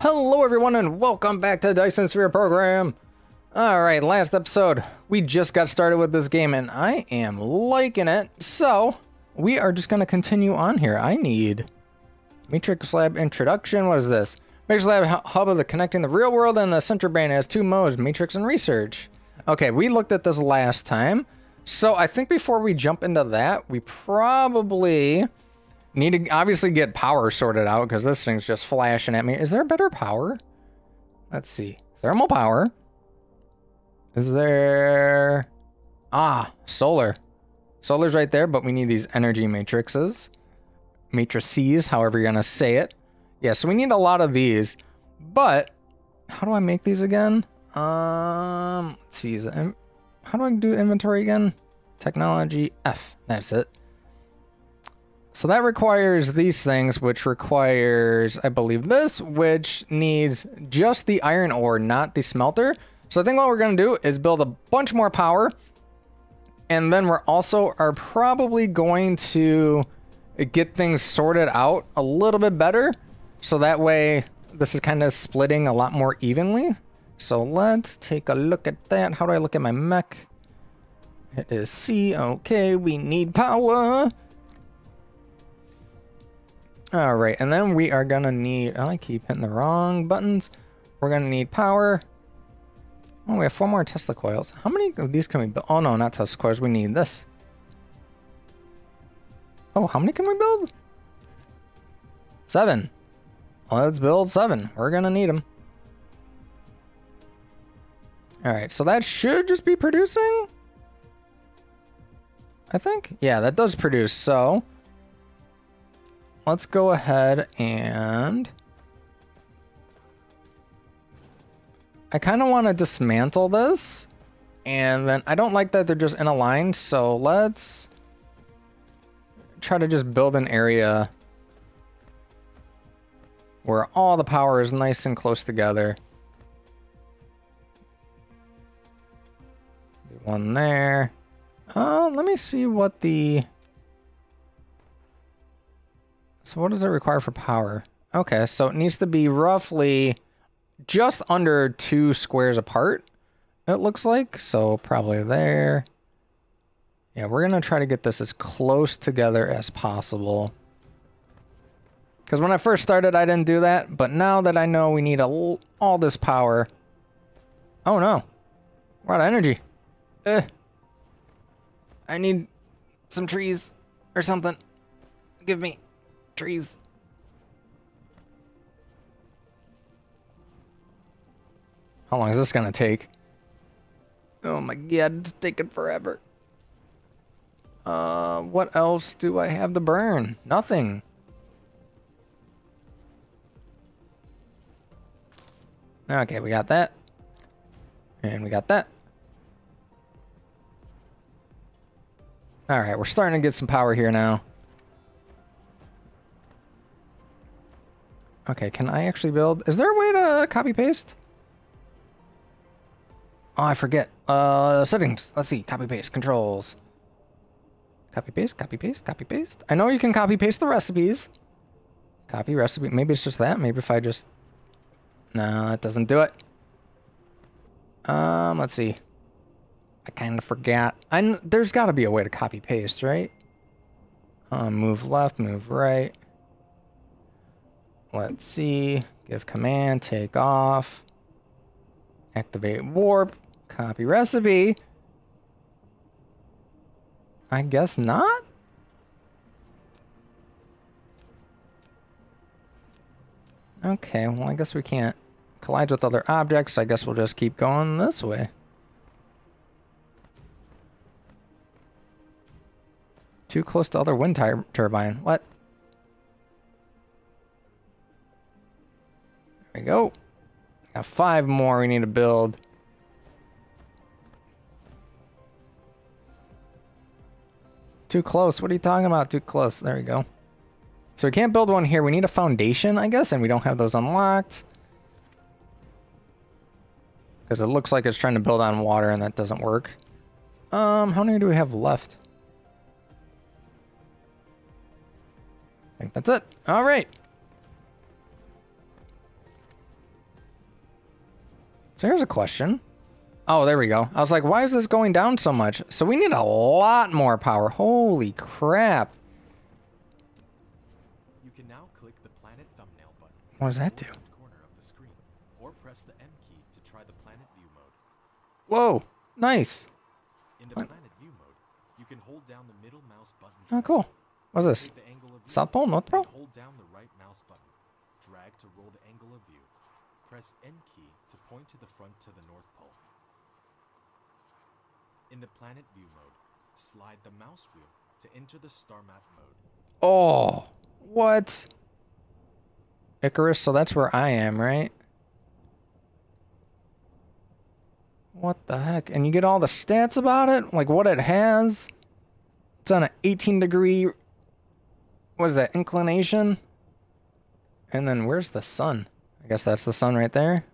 Hello everyone and welcome back to Dyson Sphere Program. Alright, last episode, we just got started with this game and I am liking it. So, we are just going to continue on here. I need Matrix Lab Introduction. What is this? Matrix Lab Hub of the Connecting the Real World and the Center Brain has two modes, Matrix and Research. Okay, we looked at this last time. So, I think before we jump into that, we probably need to obviously get power sorted out because this thing's just flashing at me. Is there better power? Let's see. Thermal power. Is there... Ah, solar. Solar's right there, but we need these energy matrices. Matrices, however you're going to say it. Yeah, so we need a lot of these. But, how do I make these again? Let's see. How do I do inventory again? Technology F. That's it. So that requires these things, which requires, I believe, this, which needs just the iron ore, not the smelter. So I think what we're going to do is build a bunch more power. And then we're also are probably going to get things sorted out a little bit better. So that way, this is kind of splitting a lot more evenly. So let's take a look at that. How do I look at my mech? It is C. Okay, we need power. All right, and then we are gonna need, I keep hitting the wrong buttons. We're gonna need power. Oh, we have 4 more Tesla coils. How many of these can we build? Oh no, not Tesla coils, we need this. Oh, how many can we build? 7. Let's build 7. We're gonna need them. All right, so that should just be producing, I think. Yeah, that does produce, so let's go ahead and I kind of want to dismantle this, and then I don't like that they're just in a line, so let's try to just build an area where all the power is nice and close together. One there. Let me see what the... So what does it require for power? Okay, so it needs to be roughly just under 2 squares apart, it looks like. So probably there. Yeah, we're going to try to get this as close together as possible. Because when I first started, I didn't do that. But now that I know we need all this power. Oh, no. We're out of energy. I need some trees or something. Give me... trees. How long is this gonna take? Oh my god, it's taking forever. What else do I have to burn? Nothing. Okay, we got that. And we got that. Alright, we're starting to get some power here now. Okay, can I actually build? Is there a way to copy paste? Oh, I forget. Settings. Let's see. Copy paste. Controls. Copy paste. Copy paste. Copy paste. I know you can copy paste the recipes. Copy recipe. Maybe it's just that. Maybe if I just... No, that doesn't do it. Let's see. I kind of forgot. There's got to be a way to copy paste, right? Move left. Move right. Let's see. Give command. Take off. Activate warp. Copy recipe. I guess not. Okay. Well, I guess we can't collide with other objects. So I guess we'll just keep going this way. Too close to other wind turbine. What? There we go. Got 5 more we need to build. Too close. What are you talking about? Too close. There we go. So we can't build one here. We need a foundation, I guess, and we don't have those unlocked. Because it looks like it's trying to build on water, and that doesn't work. How many do we have left? I think that's it. All right. So here's a question. Oh, there we go. I was like, why is this going down so much? So we need a lot more power. Holy crap. You can now click the planet thumbnail button. What does that do? Whoa, nice. In the planet view mode, you can hold down the middle mouse button. Oh, cool. What's this? South Pole, North Pole? Hold down the right mouse button. Drag to roll the angle of view. Press N key to point to the front to the North Pole. In the planet view mode, slide the mouse wheel to enter the star map mode. Oh, what? Icarus, so that's where I am, right? What the heck? And you get all the stats about it? Like what it has? It's on an 18-degree... What is that? Inclination? And then where's the sun? I guess that's the sun right there.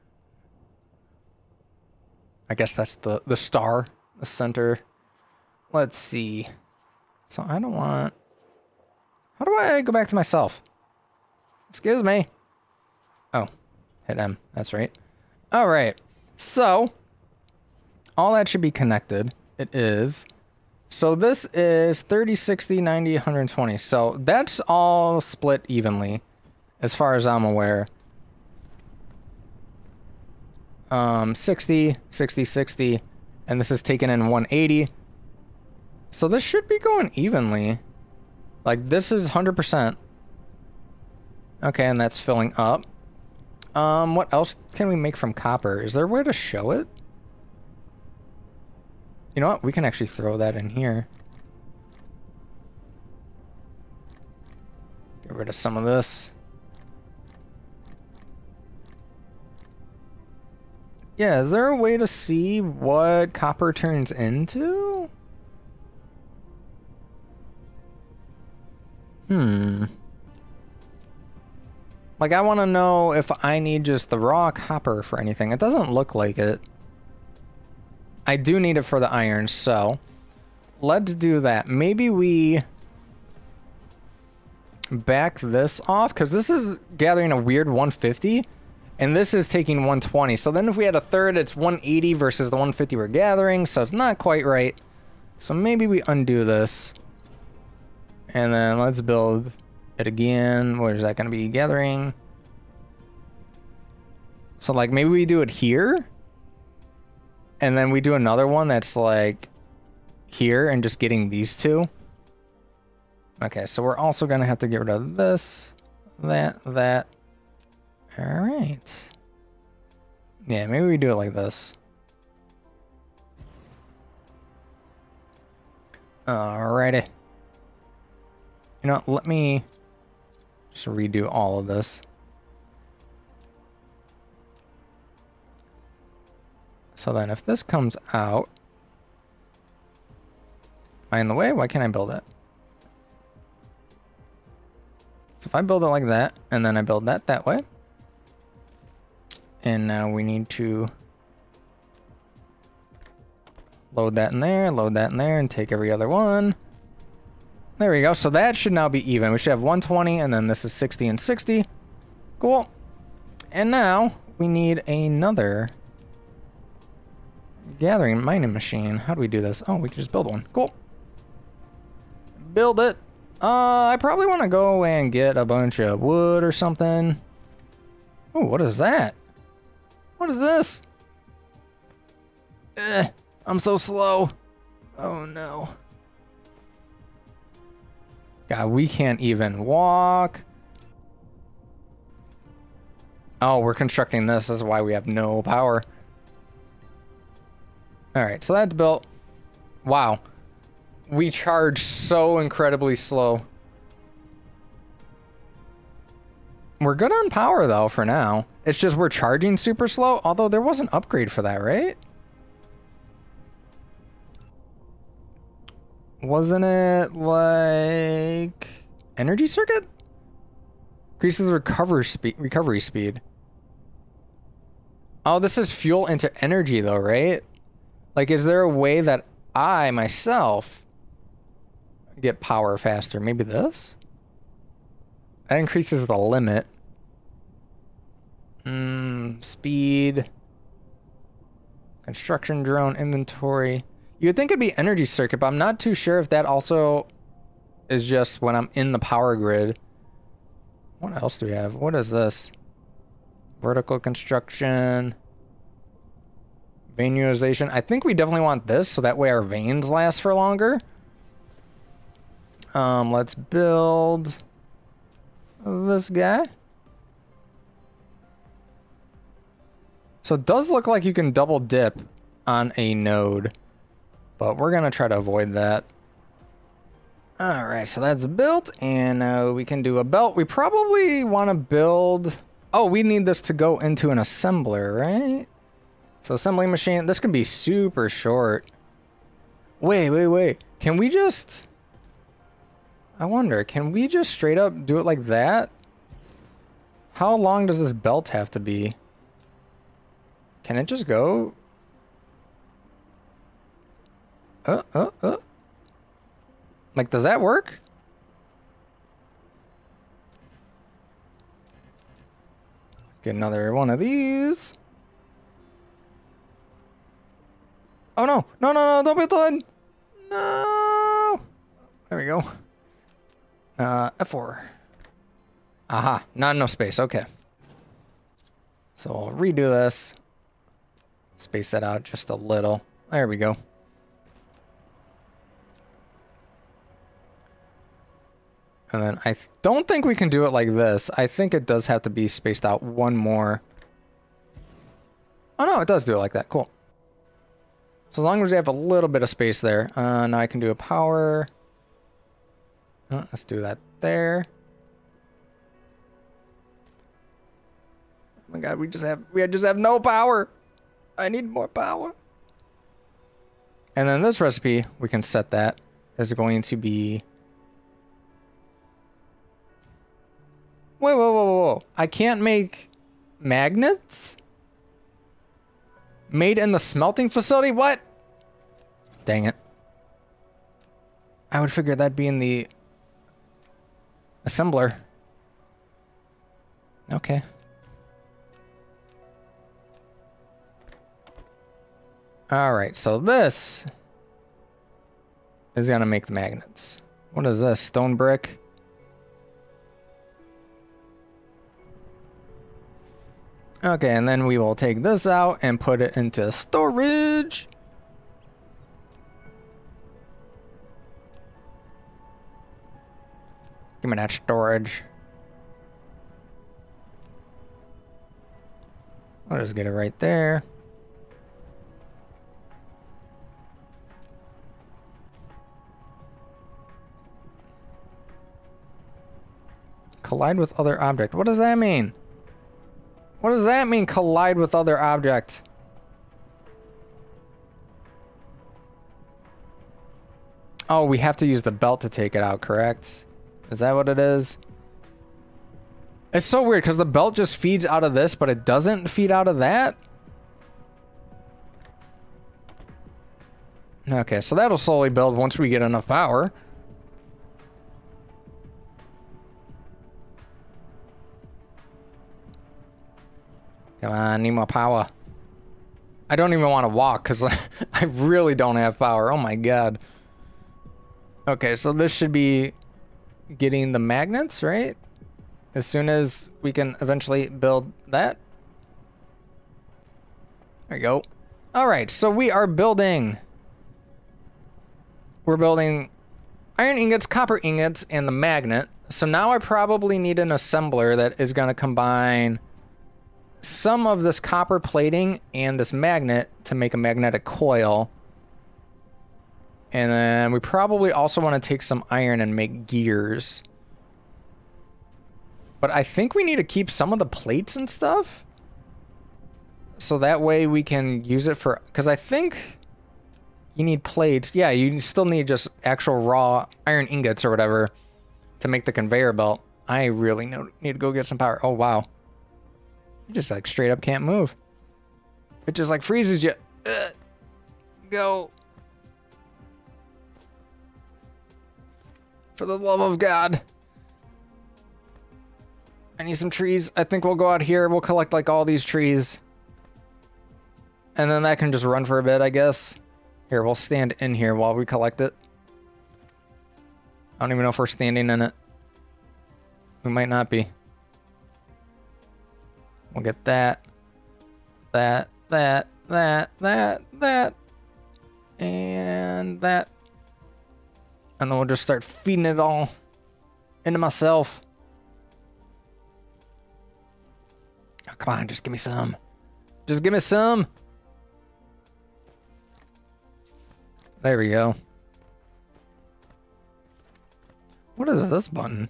I guess that's the star. The center. Let's see. So I don't want... How do I go back to myself? Excuse me. Oh. Hit M. That's right. Alright. So... all that should be connected. It is. So this is 30, 60, 90, 120. So that's all split evenly, as far as I'm aware. 60, 60, 60. And this is taken in 180. So this should be going evenly. Like this is 100%. Okay, and that's filling up. What else can we make from copper? Is there a way to show it? You know what? We can actually throw that in here. Get rid of some of this. Yeah, is there a way to see what copper turns into? Like, I want to know if I need just the raw copper for anything. It doesn't look like it. I do need it for the iron, so let's do that. Maybe we back this off, because this is gathering a weird 150, and this is taking 120. So then if we had a third, it's 180 versus the 150 we're gathering, so it's not quite right. So maybe we undo this, and then let's build it again. Where is that going to be gathering? So, like, maybe we do it here. And then we do another one that's like here and just getting these two. Okay, so we're also going to have to get rid of this, that. All right. Yeah, maybe we do it like this. Alrighty. You know what, let me just redo all of this. So then if this comes out, am I in the way? Why can't I build it? So if I build it like that, and then I build that way. And now we need to load that in there, and take every other one. There we go. So that should now be even. We should have 120, and then this is 60 and 60. Cool. And now we need another... gathering mining machine. How do we do this? Oh, we can just build one. Cool. Build it. I probably want to go and get a bunch of wood or something. Oh, what is that? What is this? I'm so slow. Oh, no. God, we can't even walk. Oh, we're constructing this. This is why we have no power. Alright, so that's built. Wow. We charge so incredibly slow. We're good on power, though, for now. It's just we're charging super slow, although there was an upgrade for that, right? Wasn't it, like... energy circuit? Increases recovery speed. Oh, this is fuel into energy, though, right? Like, is there a way that I, myself, get power faster? Maybe this? That increases the limit. Speed. Construction drone inventory. You'd think it'd be energy circuit, but I'm not too sure if that also is just when I'm in the power grid. What else do we have? What is this? Vertical construction. Veinurization. I think we definitely want this, so that way our veins last for longer. Let's build this guy. So it does look like you can double dip on a node, but we're going to try to avoid that. All right, so that's built, and we can do a belt. We probably want to build... Oh, we need this to go into an assembler, right? So assembly machine, this could be super short. Wait. Can we just... I wonder, can we just straight up do it like that? How long does this belt have to be? Can it just go? Like, does that work? Get another one of these. Oh, no. No, don't be done. No. There we go. F4. Aha, not enough space. Okay. So I'll redo this. Space that out just a little. There we go. And then I don't think we can do it like this. I think it does have to be spaced out one more. Oh, no, it does do it like that. Cool. So as long as we have a little bit of space there. Now I can do a power. Let's do that there. Oh my God, we just have no power. I need more power. And then this recipe, we can set that as going to be... Whoa. I can't make magnets? Made in the smelting facility? What? Dang it. I would figure that'd be in the... assembler. Okay. Alright, so this is gonna make the magnets. What is this? Stone brick? Okay, and then we will take this out and put it into storage. Give me that storage. I'll just get it right there. Collide with other object. What does that mean? What does that mean, collide with other object? Oh, we have to use the belt to take it out, correct? Is that what it is? It's so weird, because the belt just feeds out of this, but it doesn't feed out of that? Okay, so that'll slowly build once we get enough power. Come on, need more power. I don't even want to walk because I really don't have power. Oh my God. Okay, so this should be getting the magnets, right? As soon as we can eventually build that. There you go. All right, so we are building. We're building iron ingots, copper ingots, and the magnet. So now I probably need an assembler that is going to combine some of this copper plating and this magnet to make a magnetic coil. And then we probably also want to take some iron and make gears. But I think we need to keep some of the plates and stuff. So that way we can use it for... Because I think you need plates. Yeah, you still need just actual raw iron ingots or whatever to make the conveyor belt. I really need to go get some power. Oh, wow. Just like straight up can't move. It just like freezes you. Go. For the love of God. I need some trees. I think we'll go out here. We'll collect like all these trees. And then that can just run for a bit, I guess. Here, we'll stand in here while we collect it. I don't even know if we're standing in it. We might not be. We'll get that. That. And that. And then we'll just start feeding it all into myself. Oh, come on, just give me some. Just give me some. There we go. What is this button?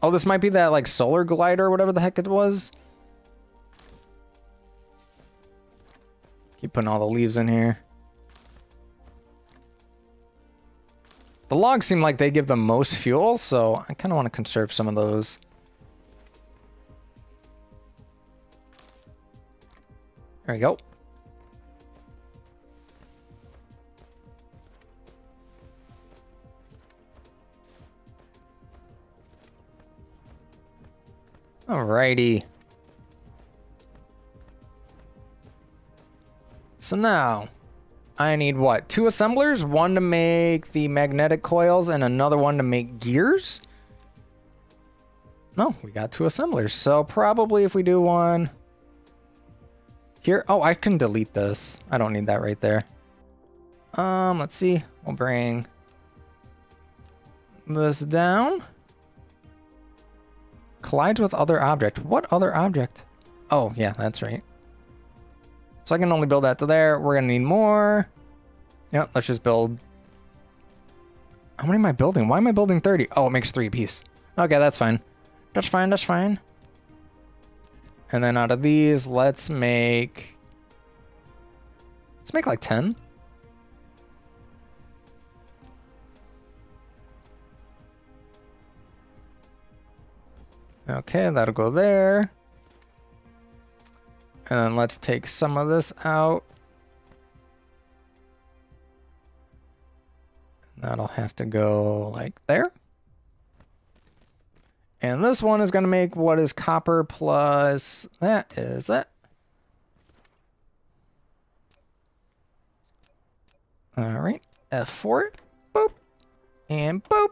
Oh, this might be that like solar glider or whatever the heck it was. Keep putting all the leaves in here. The logs seem like they give the most fuel, so I kind of want to conserve some of those. There we go. Alrighty. So now, I need what? 2 assemblers? One to make the magnetic coils and another one to make gears? No, we got 2 assemblers. So probably if we do one here. Oh, I can delete this. I don't need that right there. Let's see. We'll bring this down. Collides with other object. What other object? Oh, yeah, that's right. So I can only build that to there. We're going to need more. Yep, let's just build. How many am I building? Why am I building 30? Oh, it makes 3 a piece. Okay, that's fine. That's fine, that's fine. And then out of these, let's make... let's make like 10. Okay, that'll go there. And then let's take some of this out. That'll have to go like there. And this one is going to make what is copper plus that is that. All right, F4 it. Boop. And boop.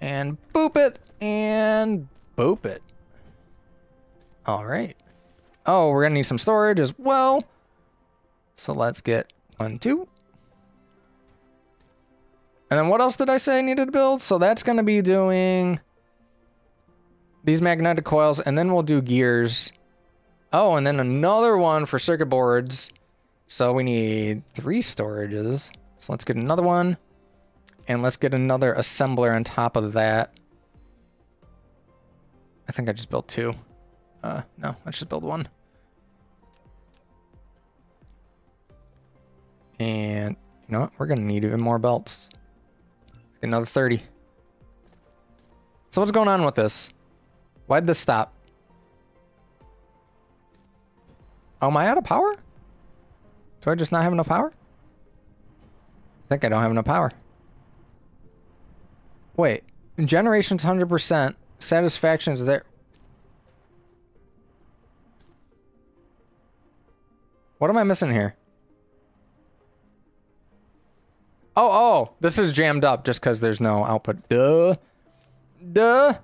And boop it. And boop it. All right. Oh, we're going to need some storage as well. So let's get 1, 2. And then what else did I say I needed to build? So that's going to be doing these magnetic coils, and then we'll do gears. Oh, and then another one for circuit boards. So we need 3 storages. So let's get another one. And let's get another assembler on top of that. I think I just built 2. No, let's just build 1. And you know what? We're going to need even more belts. Another 30. So what's going on with this? Why'd this stop? Oh, am I out of power? Do I just not have enough power? I think I don't have enough power. Wait. Generation's 100%. Satisfaction's there. What am I missing here? Oh, this is jammed up just because there's no output. Duh.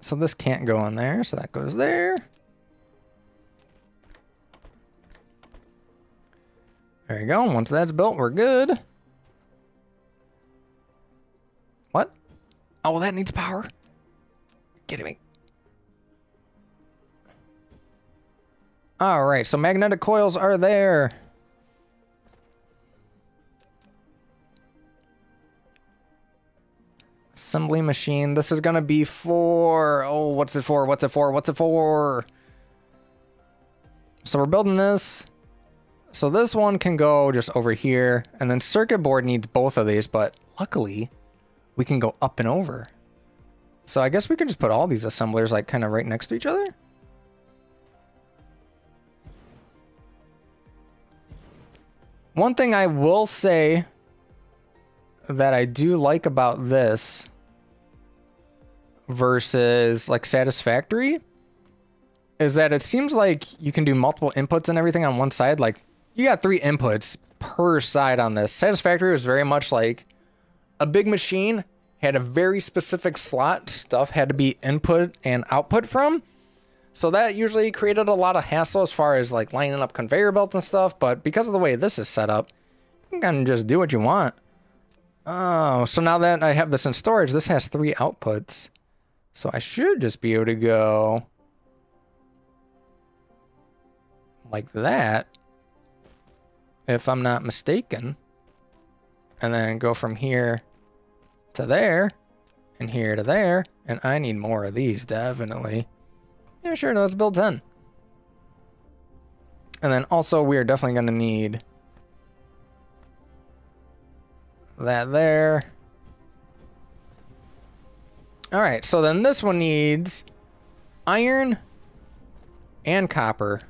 So this can't go on there, so that goes there. There you go. Once that's built, we're good. What? Oh, well, that needs power. Are you kidding me? All right, so magnetic coils are there. Assembly machine. This is gonna be for... oh, what's it for? What's it for? What's it for? So we're building this. So this one can go just over here. And then circuit board needs both of these, but luckily we can go up and over. So I guess we could just put all these assemblers like kind of right next to each other. One thing I will say that I do like about this versus like Satisfactory is that it seems like you can do multiple inputs and everything on one side. Like, you got 3 inputs per side on this. Satisfactory was very much like a big machine, had a very specific slot. Stuff had to be input and output from. So that usually created a lot of hassle as far as like lining up conveyor belts and stuff. But because of the way this is set up, you can kind of just do what you want. Oh, so now that I have this in storage, this has 3 outputs. So I should just be able to go like that, if I'm not mistaken. And then go from here to there, and here to there. And I need more of these, definitely. Yeah, sure, let's build 10. And then also, we are definitely going to need that there. All right, so then this one needs iron and copper.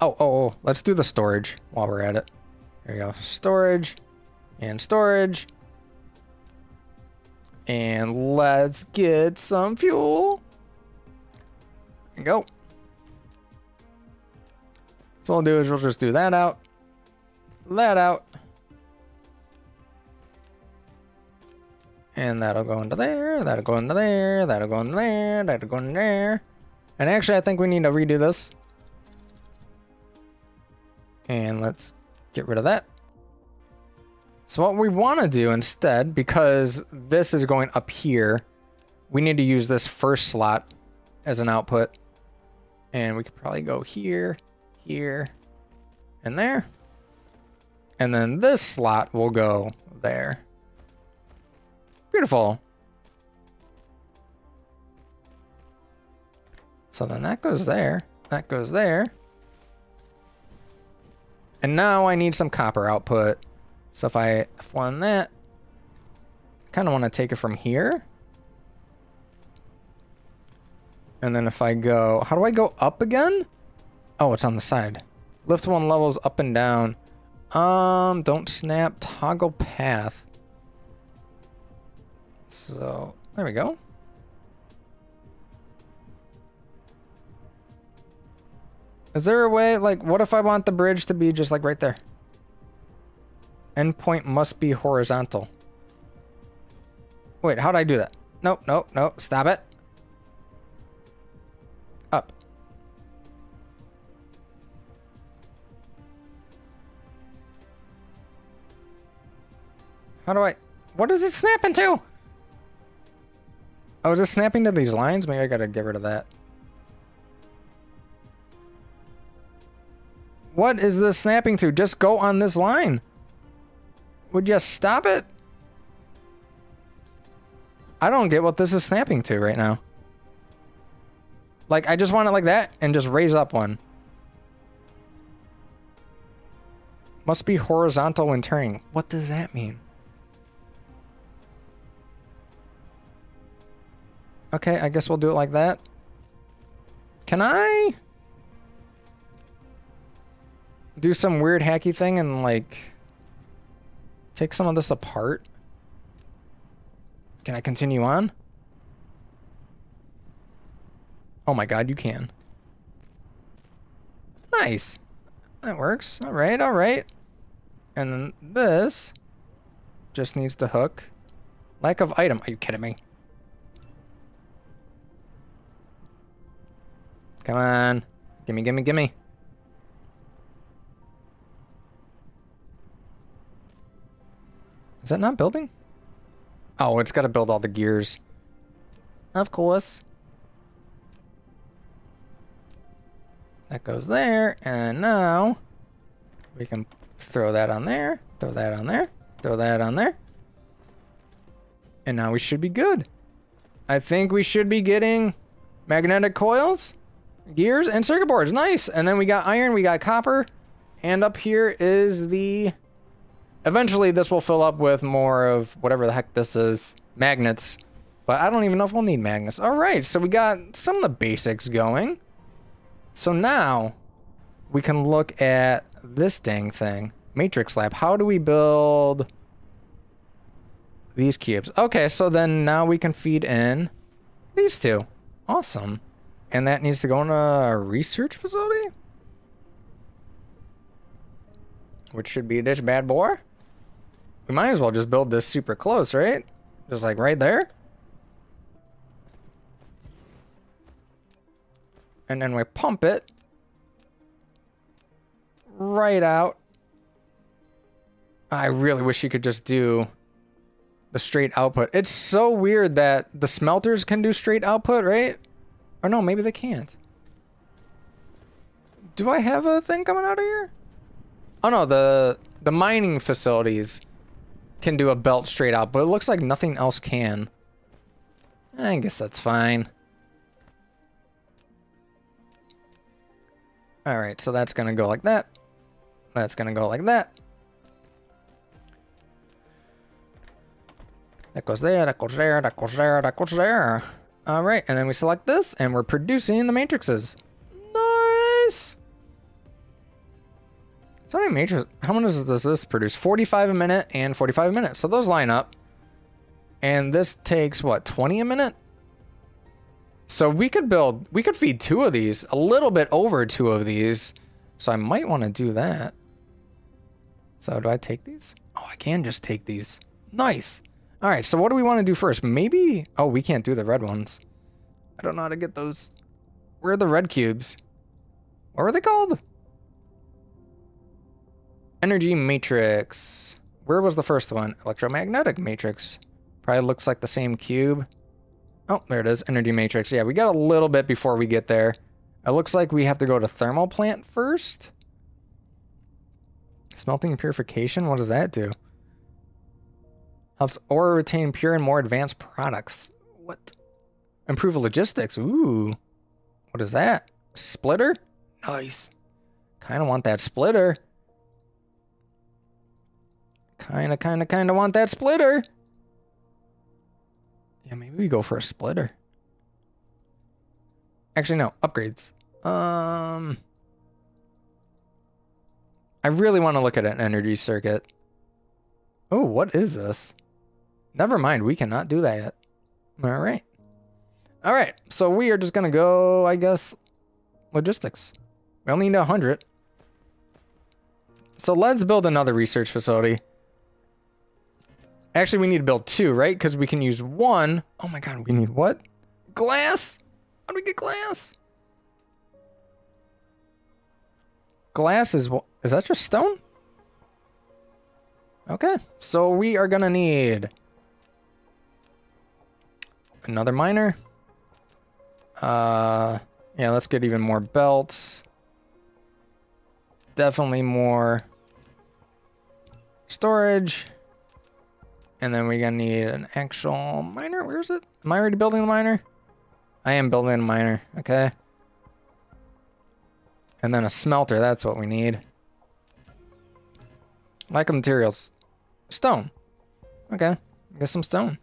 Oh, let's do the storage while we're at it. There we go. Storage and storage. And let's get some fuel. There we go. So what we'll do is we'll just do that out. That out. And that'll go into there. That'll go into there. That'll go in there. That'll go in there. And actually, I think we need to redo this. And let's get rid of that. So what we want to do instead, because this is going up here, we need to use this first slot as an output. And we could probably go here, here, and there. And then this slot will go there. Beautiful. So then that goes there. That goes there. And now I need some copper output. So if I F1 that, I kind of want to take it from here. And then if I go, how do I go up again? Oh, it's on the side. Lift 1 levels up and down. Don't snap, toggle path. So there we go. Is there a way, like, what if I want the bridge to be just, like, right there? Endpoint must be horizontal. Wait, how'd I do that? Nope. Stop it. Up. How do I... What is it snapping to? Oh, is it snapping to these lines? Maybe I gotta get rid of that. What is this snapping to? Just go on this line. Would you stop it? I don't get what this is snapping to right now. Like, I just want it like that and just raise up 1. Must be horizontal when turning. What does that mean? Okay, I guess we'll do it like that. Can I do some weird hacky thing and, like, take some of this apart? Can I continue on? Oh my god, you can. Nice. That works. All right. And then this just needs to hook. Lack of item. Are you kidding me? Come on. Gimme. Is that not building? Oh, it's got to build all the gears. Of course. That goes there. And now we can throw that on there. Throw that on there. Throw that on there. And now we should be good. I think we should be getting magnetic coils, gears, and circuit boards. Nice. And then we got iron. We got copper. And up here is the... Eventually, this will fill up with more of whatever the heck this is. Magnets. But I don't even know if we'll need magnets. All right, so we got some of the basics going. So now, we can look at this dang thing. Matrix Lab. How do we build these cubes? Okay, so then now we can feed in these two. Awesome. And that needs to go in a research facility? Which should be a ditch bad boy. We might as well just build this super close, right? Just like right there. And then we pump it right out. I really wish you could just do the straight output. It's so weird that the smelters can do straight output, right? Or no, maybe they can't. Do I have a thing coming out of here? Oh no, the mining facilities can do a belt straight out, but it looks like nothing else can. I guess that's fine. Alright, so that's gonna go like that. That's gonna go like that. That goes there, that goes there, that goes there, that goes there. Alright, and then we select this, and we're producing the matrices. Nice! So how many matrices, how many does this produce? 45 a minute and 45 a minute. So those line up. And this takes, what, 20 a minute? So we could build, we could feed two of these, a little bit over two of these. So I might want to do that. So do I take these? Oh, I can just take these. Nice. All right, so what do we want to do first? Maybe, oh, we can't do the red ones. I don't know how to get those. Where are the red cubes? What were they called? Energy matrix. Where was the first one? Electromagnetic matrix. Probably looks like the same cube. Oh, there it is, energy matrix. Yeah, we got a little bit before we get there. It looks like we have to go to thermal plant first. Smelting and purification, what does that do? Helps Aura retain pure and more advanced products. What? Improve logistics. Ooh. What is that? Splitter? Nice. Kind of want that splitter. Kind of want that splitter. Yeah, maybe we go for a splitter. Actually, no. Upgrades. I really want to look at an energy circuit. Oh, what is this? Never mind, we cannot do that yet. All right. All right, so we are just going to go, I guess, logistics. We only need 100. So let's build another research facility. Actually, we need to build two, right? Because we can use one. Oh my God, we need what? Glass? How do we get glass? Glass is that just stone? Okay, so we are going to need another miner. Yeah, let's get even more belts. Definitely more storage. And then we're going to need an actual miner. Where is it? Am I already building the miner? I am building a miner. Okay. And then a smelter. That's what we need. Lack of materials. Stone. Okay. Get some stone.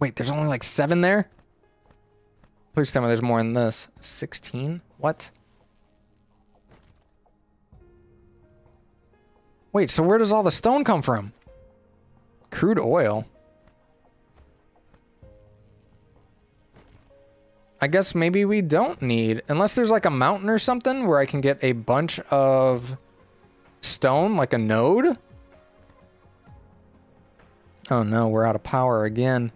Wait, there's only like 7 there? Please tell me there's more in this. 16? What? Wait, so where does all the stone come from? Crude oil. I guess maybe we don't need, unless there's like a mountain or something where I can get a bunch of stone, like a node. Oh no, we're out of power again.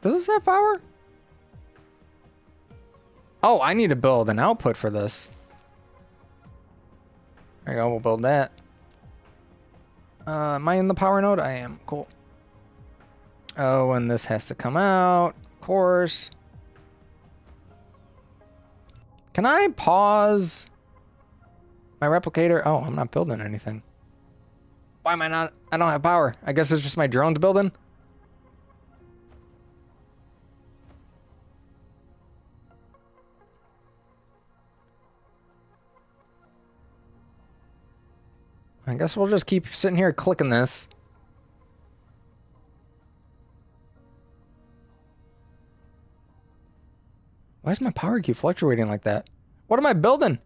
Does this have power? Oh, I need to build an output for this. There you go, we'll build that. Am I in the power node? I am, cool. Oh, and this has to come out, of course. Can I pause my replicator? Oh, I'm not building anything. Why am I not? I don't have power. I guess it's just my drones building. I guess we'll just keep sitting here clicking this. Why is my power key fluctuating like that? What am I building?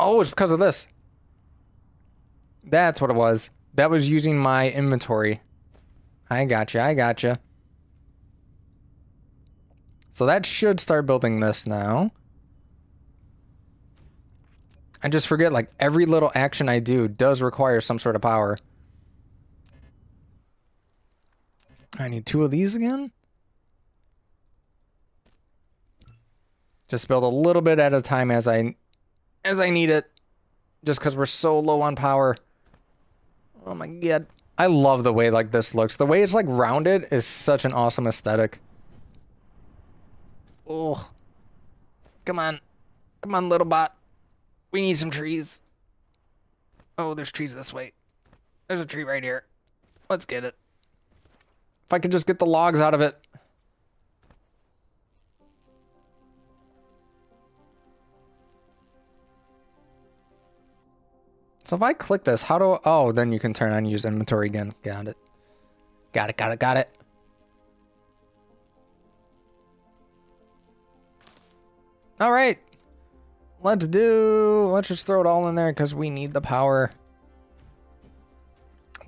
Oh, it's because of this. That's what it was. That was using my inventory. I gotcha, I gotcha. So that should start building this now. I just forget, like, every little action I do does require some sort of power. I need 2 of these again. Just build a little bit at a time as I need it. Just because we're so low on power. Oh my god. I love the way, like, this looks. The way it's, like, rounded is such an awesome aesthetic. Oh. Come on. Come on, little bot. We need some trees. Oh, there's trees this way. There's a tree right here. Let's get it. If I could just get the logs out of it. So if I click this, how do I... Oh, then you can turn on use inventory again. Got it. Got it, got it, got it. All right. Let's just throw it all in there because we need the power.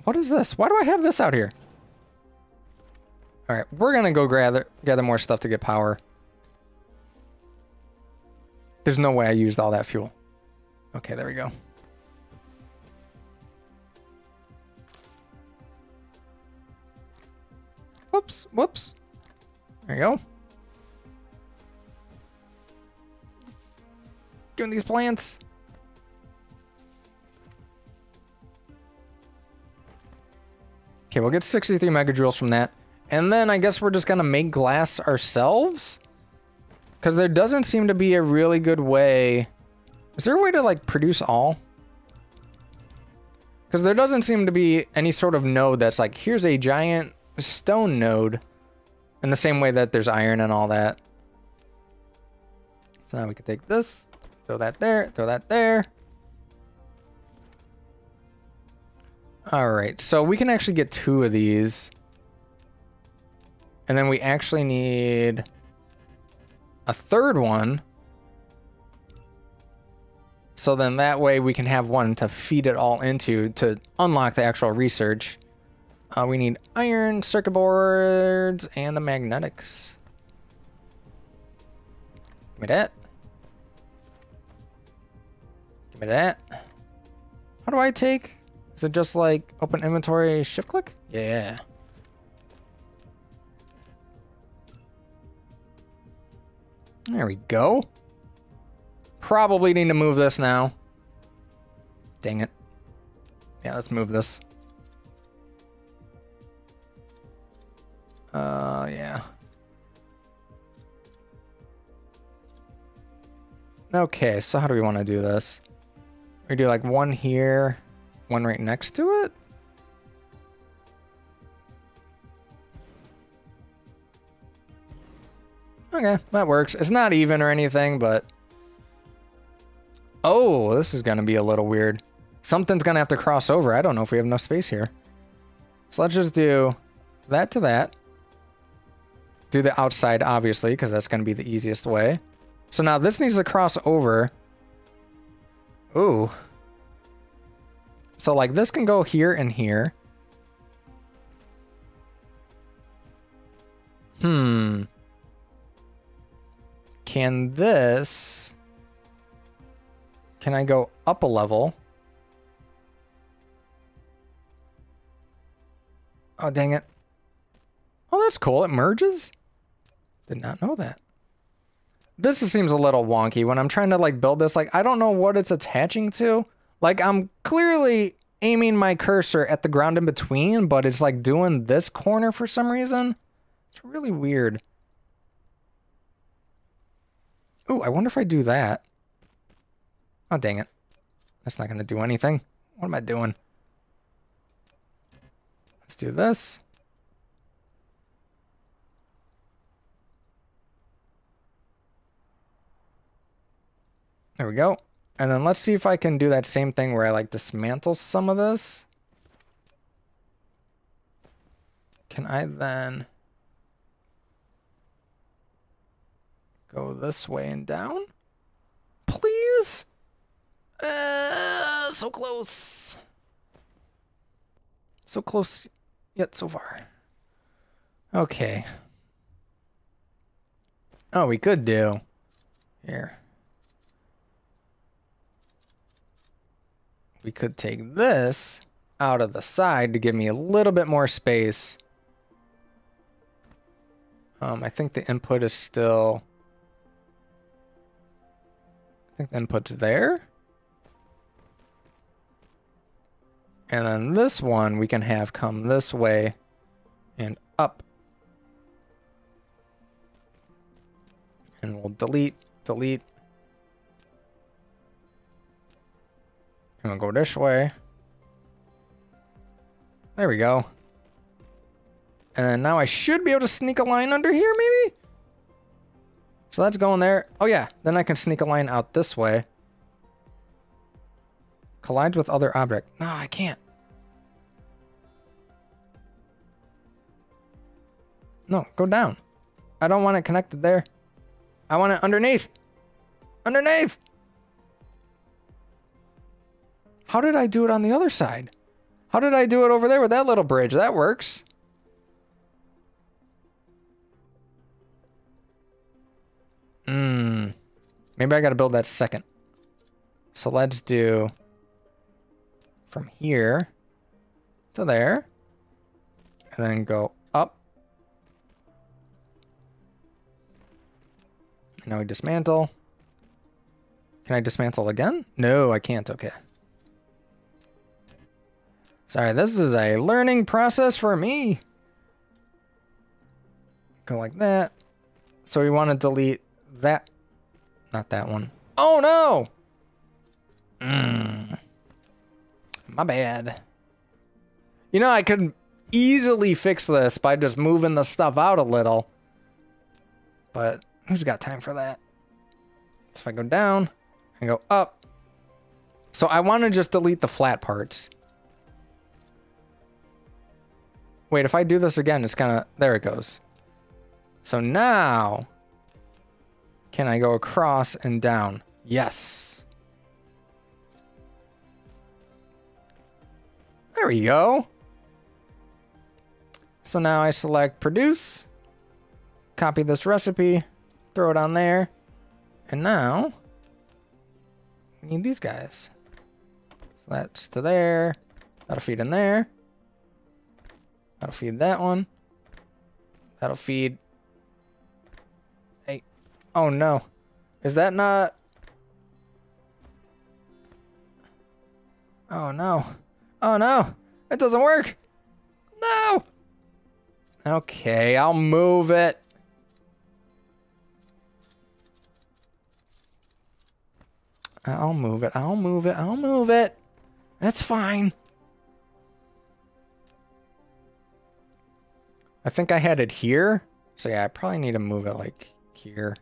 What is this? Why do I have this out here? All right, we're gonna go gather more stuff to get power. There's no way I used all that fuel. Okay, there we go. Whoops, whoops. There you go. Give me these plants. Okay, we'll get 63 megajoules from that. And then I guess we're just going to make glass ourselves? Because there doesn't seem to be a really good way... Is there a way to, like, produce all? Because there doesn't seem to be any sort of node that's like, here's a giant stone node. In the same way that there's iron and all that. So now we can take this, throw that there, throw that there. All right, so we can actually get 2 of these. And then we actually need a 3rd one. So then that way we can have one to feed it all into to unlock the actual research. We need iron, circuit boards, and the magnetics. Give me that. Give me that. How do I take? Is it just like open inventory, shift click? Yeah. There we go. Probably need to move this now. Dang it. Yeah, let's move this. Yeah. Okay, so how do we want to do this? We do like one here, one right next to it. Okay, that works. It's not even or anything, but... Oh, this is going to be a little weird. Something's going to have to cross over. I don't know if we have enough space here. So let's just do that to that. Do the outside, obviously, because that's going to be the easiest way. So now this needs to cross over. Ooh. So, like, this can go here and here. Hmm. Can I go up a level? Oh, dang it. Oh, that's cool. It merges? Did not know that. This seems a little wonky when I'm trying to, like, build this. Like, I don't know what it's attaching to. Like, I'm clearly aiming my cursor at the ground in between, but it's, like, doing this corner for some reason. It's really weird. Ooh, I wonder if I do that. Oh, dang it. That's not going to do anything. What am I doing? Let's do this. There we go. And then let's see if I can do that same thing where I, like, dismantle some of this. Can I then... Go this way and down, please. So close. So close, yet so far. Okay. Oh, we could do here. We could take this out of the side to give me a little bit more space. I think the input is still... I think the input's there. And then this one we can have come this way and up. And we'll delete. And we'll go this way. There we go. And now I should be able to sneak a line under here, maybe? So that's going there. Oh yeah, then I can sneak a line out this way. Collides with other object. No, I can't. No, go down. I don't want it connected there. I want it underneath. Underneath! How did I do it on the other side? How did I do it over there with that little bridge? That works. Maybe I gotta build that second. So let's do from here to there and then go up. And now we dismantle. Can I dismantle again? No, I can't. Okay. Sorry, this is a learning process for me. Go like that. So we want to delete that. Not that one. Oh no! My bad. You know, I could easily fix this by just moving the stuff out a little. But who's got time for that? So if I go down and go up. So I want to just delete the flat parts. Wait, if I do this again, it's kind of... There it goes. So now... Can I go across and down? Yes. There we go. So now I select produce, copy this recipe, throw it on there, and now we need these guys. So that's to there. That'll feed in there. That'll feed that one. That'll feed... Oh no. Is that not... Oh no. Oh no. It doesn't work. No. Okay, I'll move it. I'll move it. That's fine. I think I had it here. So yeah, I probably need to move it like here.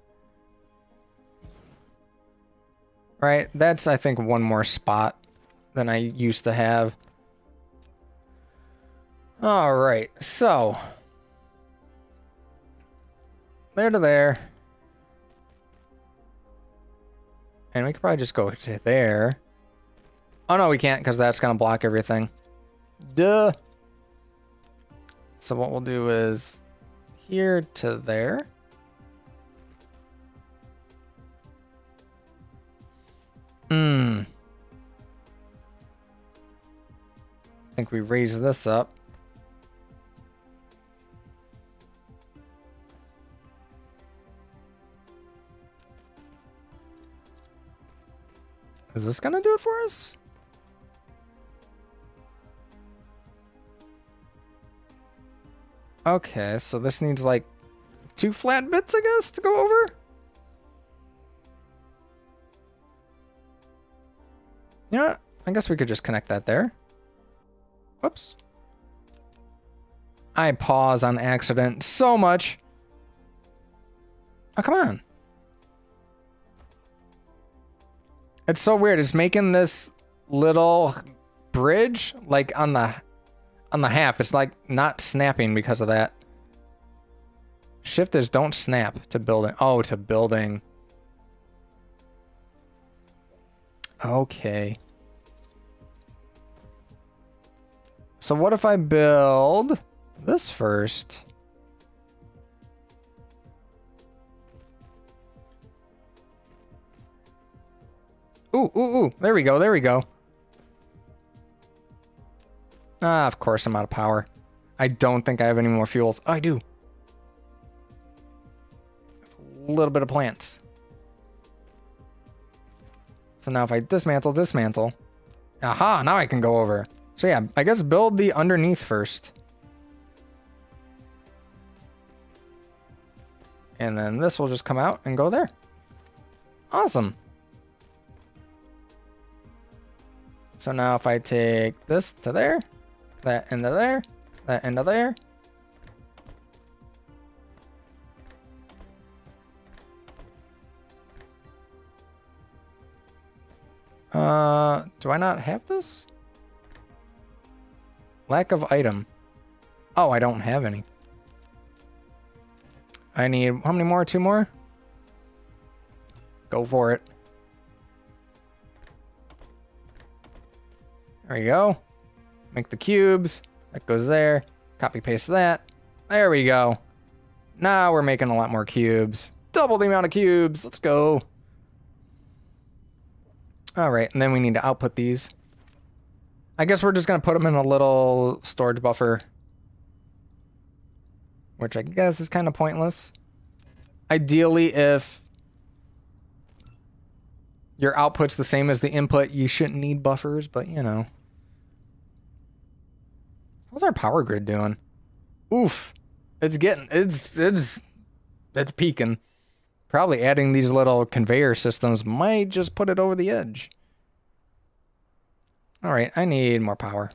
Right, that's, I think, one more spot than I used to have. All right, so. There to there. And we could probably just go to there. Oh, no, we can't because that's going to block everything. Duh. So what we'll do is here to there. I think we raise this up. Is this gonna do it for us? Okay, so this needs like two flat bits, I guess, to go over. Yeah, I guess we could just connect that there. Whoops. I pause on accident so much. Oh, come on. It's so weird. It's making this little bridge like on the half. It's like not snapping because of that. Shift is don't snap to building. Oh, to building. Okay. So what if I build this first? Ooh, ooh, ooh. There we go. There we go. Ah, of course I'm out of power. I don't think I have any more fuels. Oh, I do. A little bit of plants. So now if I dismantle. Aha, now I can go over. So yeah, I guess build the underneath first. And then this will just come out and go there. Awesome. So now if I take this to there, that into there, that into there. Do I not have this? Lack of item. Oh, I don't have any. I need, how many more? Two more? Go for it. There we go. Make the cubes. That goes there. Copy paste that. There we go. Now we're making a lot more cubes. Double the amount of cubes. Let's go. All right, and then we need to output these. I guess we're just going to put them in a little storage buffer, which I guess is kind of pointless. Ideally, if your output's the same as the input, you shouldn't need buffers, but you know. How's our power grid doing? Oof. It's peaking. Probably adding these little conveyor systems might just put it over the edge. All right, I need more power.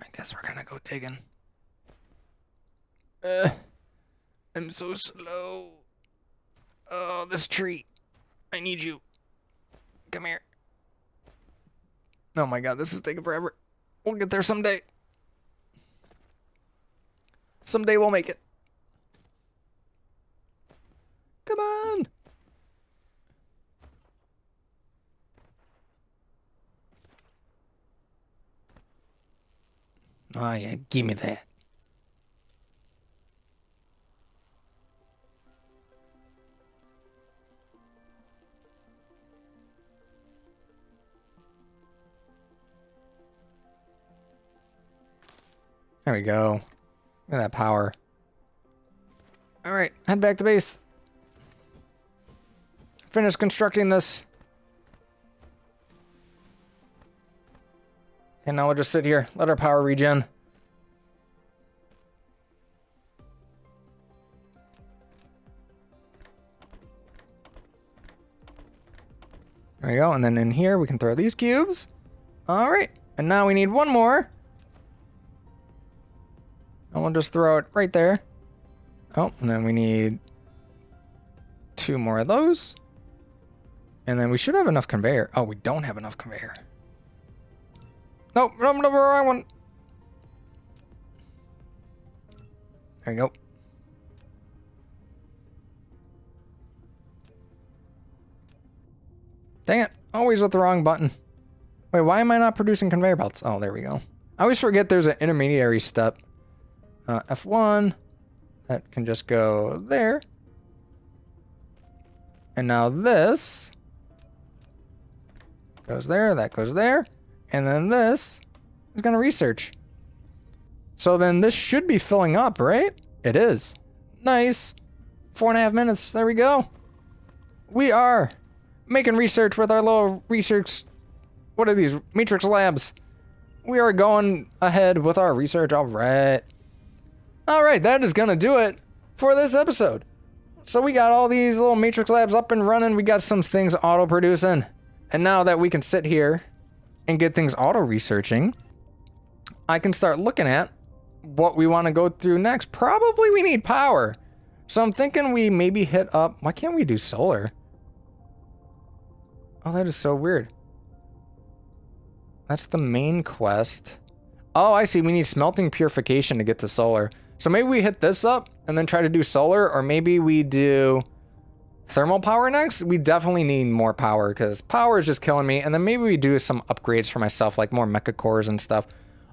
I guess we're gonna go digging. I'm so slow. Oh, this tree. I need you. Come here. Oh my god, this is taking forever. We'll get there someday. Someday we'll make it. Come on. Oh yeah, give me that. There we go. Look at that power. All right, head back to base. Finish constructing this. And now we'll just sit here, let our power regen. There we go, and then in here we can throw these cubes. All right, and now we need one more. And we'll just throw it right there. Oh, and then we need two more of those. And then we should have enough conveyor. Oh, we don't have enough conveyor. Nope, no, wrong one. There you go. Dang it, always with the wrong button. Wait, why am I not producing conveyor belts? Oh, there we go. I always forget there's an intermediary step. F1, that can just go there. And now this goes there, that goes there. And then this is going to research. So then this should be filling up, right? It is. Nice. 4.5 minutes. There we go. We are making research with our little research. What are these? Matrix Labs. We are going ahead with our research. All right. All right, that is going to do it for this episode. So we got all these little Matrix Labs up and running. We got some things auto-producing. And now that we can sit here and get things auto-researching, I can start looking at what we want to go through next. Probably we need power. So I'm thinking we maybe hit up... Why can't we do solar? Oh, that is so weird. That's the main quest. Oh, I see. We need smelting purification to get to solar. So maybe we hit this up and then try to do solar, or maybe we do thermal power next. We definitely need more power because power is just killing me. And then maybe we do some upgrades for myself, like more mecha cores and stuff.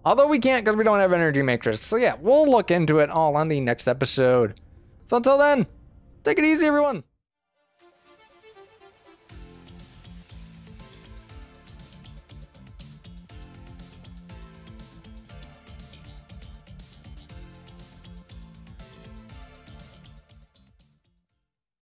Although we can't because we don't have energy matrix. So yeah, we'll look into it all on the next episode. So until then, take it easy, everyone.